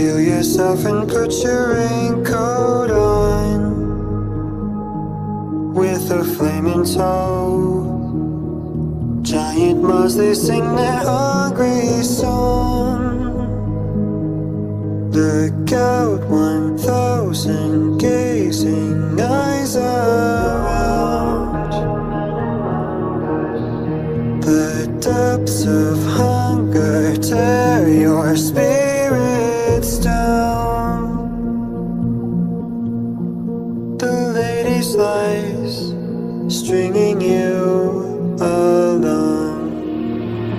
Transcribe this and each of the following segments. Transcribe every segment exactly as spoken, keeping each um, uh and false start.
Steal yourself and put your raincoat on. With a flaming toe, giant moths, they sing their hungry song. Look out, one thousand gazing eyes around. The depths of hunger tear your spirit down. The lady lies, stringing you along.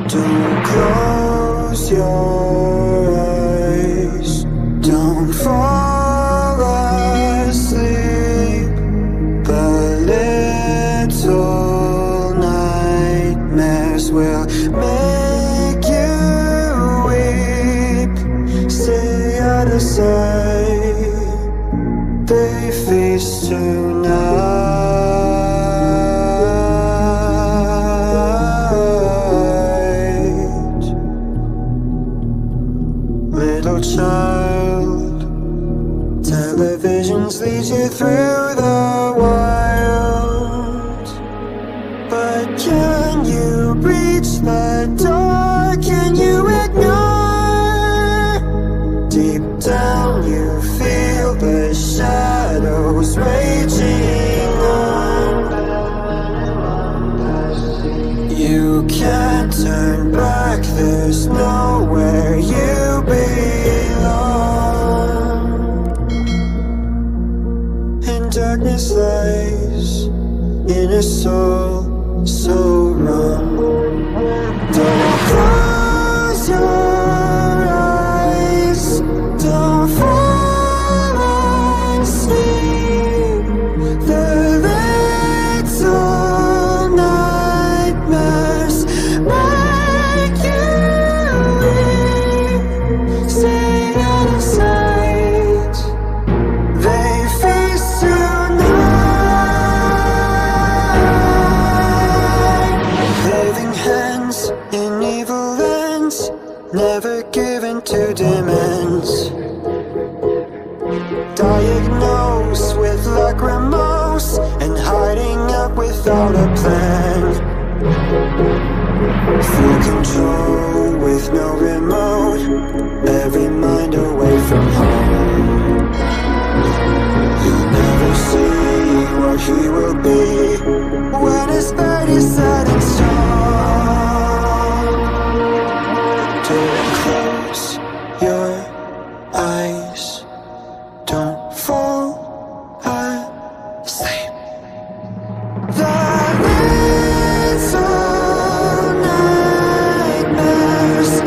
Don't close your eyes, don't fall asleep. The little nightmares will make they feast tonight. Little child, televisions lead you through the wild, but can you reach the door? Can you ignore? Down, you feel the shadows raging on. You can't turn back, there's nowhere you belong. And darkness lies in a soul so wrong. Don't close your never given to demands, diagnosed with lacrimose and hiding up without a plan. Full control with no remote, every mind away from home. You'll never see what he will be when his fate is set in stone. Close your eyes, don't fall asleep. The little nightmares.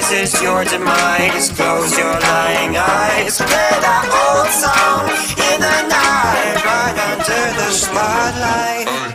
crisis, your demise. Close your lying eyes. Play that old song in the night, right under the spotlight.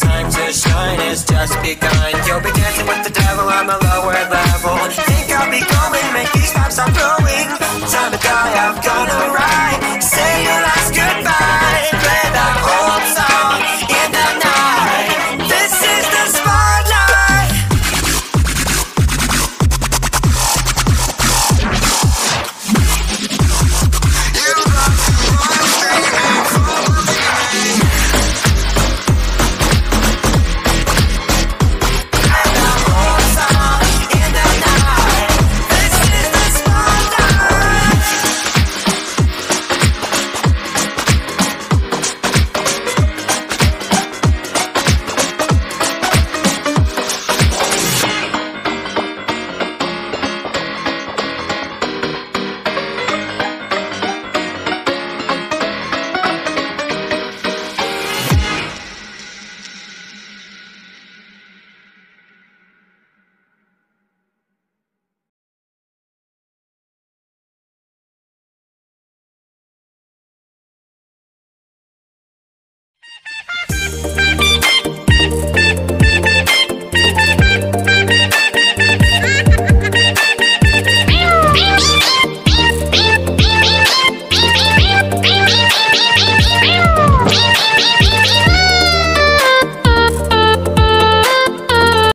Time to shine is just begun. You'll be dancing with the devil on the line.